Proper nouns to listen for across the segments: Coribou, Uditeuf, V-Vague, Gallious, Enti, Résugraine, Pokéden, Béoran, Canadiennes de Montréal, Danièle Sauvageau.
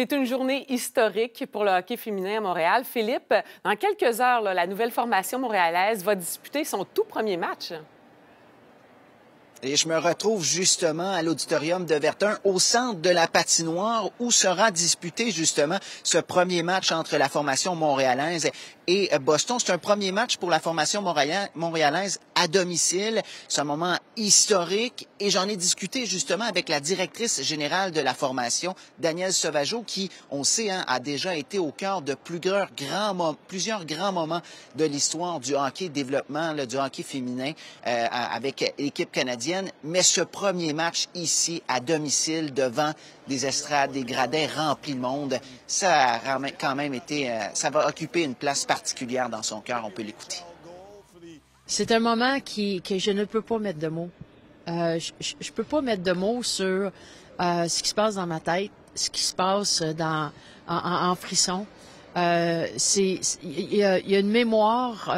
C'est une journée historique pour le hockey féminin à Montréal. Philippe, dans quelques heures, la nouvelle formation montréalaise va disputer son tout premier match. Et je me retrouve justement à l'auditorium de Verdun, au centre de la patinoire, où sera disputé justement ce premier match entre la formation montréalaise et Boston. C'est un premier match pour la formation montréalaise à domicile. C'est un moment historique et j'en ai discuté justement avec la directrice générale de la formation, Danièle Sauvageau, qui, on sait, a déjà été au cœur de plusieurs grands moments de l'histoire du hockey développement, du hockey féminin avec l'équipe canadienne. Mais ce premier match ici, à domicile, devant des estrades, des gradins remplis de monde, ça va occuper une place particulière dans son cœur. On peut l'écouter. C'est un moment que je ne peux pas mettre de mots. Je peux pas mettre de mots sur ce qui se passe dans ma tête, ce qui se passe en frisson. Il y a une mémoire,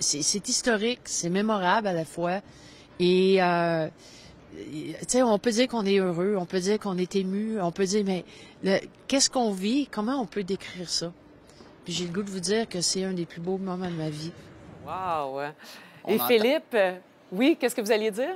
c'est historique, c'est mémorable à la fois. Et, tu sais, on peut dire qu'on est heureux, on peut dire qu'on est ému, on peut dire, mais qu'est-ce qu'on vit? Comment on peut décrire ça? Puis j'ai le goût de vous dire que c'est un des plus beaux moments de ma vie. Wow! Et Philippe, oui, qu'est-ce que vous alliez dire?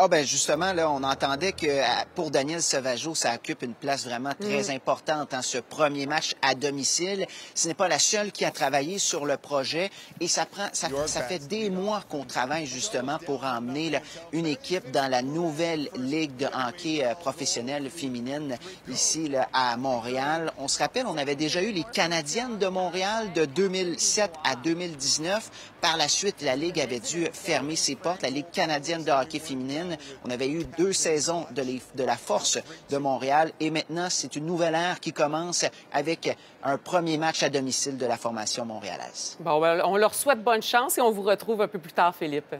Ah ben justement, là, on entendait que pour Danièle Sauvageau, ça occupe une place vraiment très importante en ce premier match à domicile. Ce n'est pas la seule qui a travaillé sur le projet et ça fait des mois qu'on travaille justement pour emmener une équipe dans la nouvelle ligue de hockey professionnelle féminine ici à Montréal. On se rappelle, on avait déjà eu les Canadiennes de Montréal de 2007 à 2019. Par la suite, la ligue avait dû fermer ses portes, la Ligue canadienne de hockey féminine. On avait eu 2 saisons de la Force de Montréal et maintenant, c'est une nouvelle ère qui commence avec un premier match à domicile de la formation montréalaise. Bon, ben, on leur souhaite bonne chance et on vous retrouve un peu plus tard, Philippe.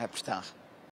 À plus tard.